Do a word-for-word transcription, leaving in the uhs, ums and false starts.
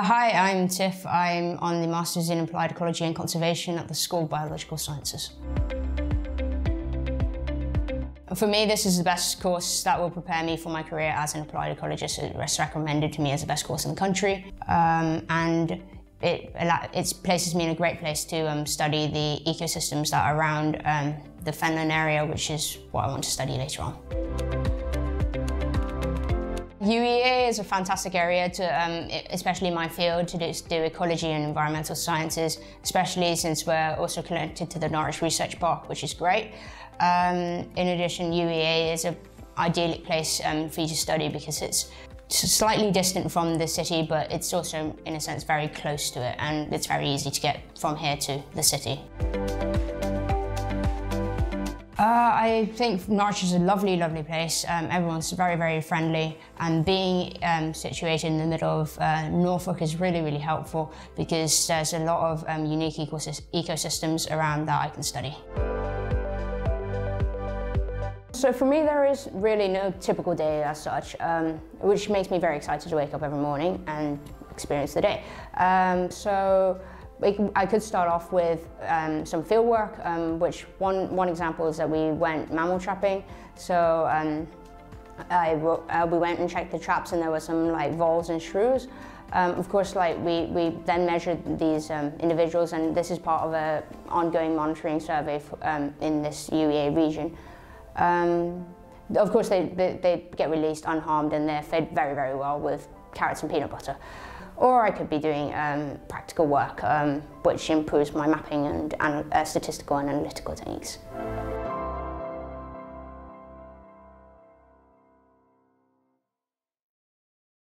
Hi, I'm Tiff. I'm on the Master's in Applied Ecology and Conservation at the School of Biological Sciences. For me, this is the best course that will prepare me for my career as an applied ecologist. It's recommended to me as the best course in the country, um, and it, it places me in a great place to um, study the ecosystems that are around um, the Fenland area, which is what I want to study later on. U E A is a fantastic area to, um, especially in my field, to do, do ecology and environmental sciences, especially since we're also connected to the Norwich Research Park, which is great. Um, in addition, U E A is an idyllic place um, for you to study because it's slightly distant from the city, but it's also, in a sense, very close to it, and it's very easy to get from here to the city. Uh, I think Norwich is a lovely, lovely place. Um, everyone's very, very friendly, and being um, situated in the middle of uh, Norfolk is really, really helpful because there's a lot of um, unique ecosy ecosystems around that I can study. So for me, there is really no typical day as such, um, which makes me very excited to wake up every morning and experience the day. Um, so. I could start off with um, some field work, um, which one, one example is that we went mammal trapping. So um, I, uh, we went and checked the traps, and there were some like voles and shrews. Um, of course, like we, we then measured these um, individuals, and this is part of an ongoing monitoring survey for, um, in this U E A region. Um, of course, they, they, they get released unharmed, and they're fed very, very well with carrots and peanut butter. Or I could be doing um, practical work, um, which improves my mapping and, and uh, statistical and analytical techniques.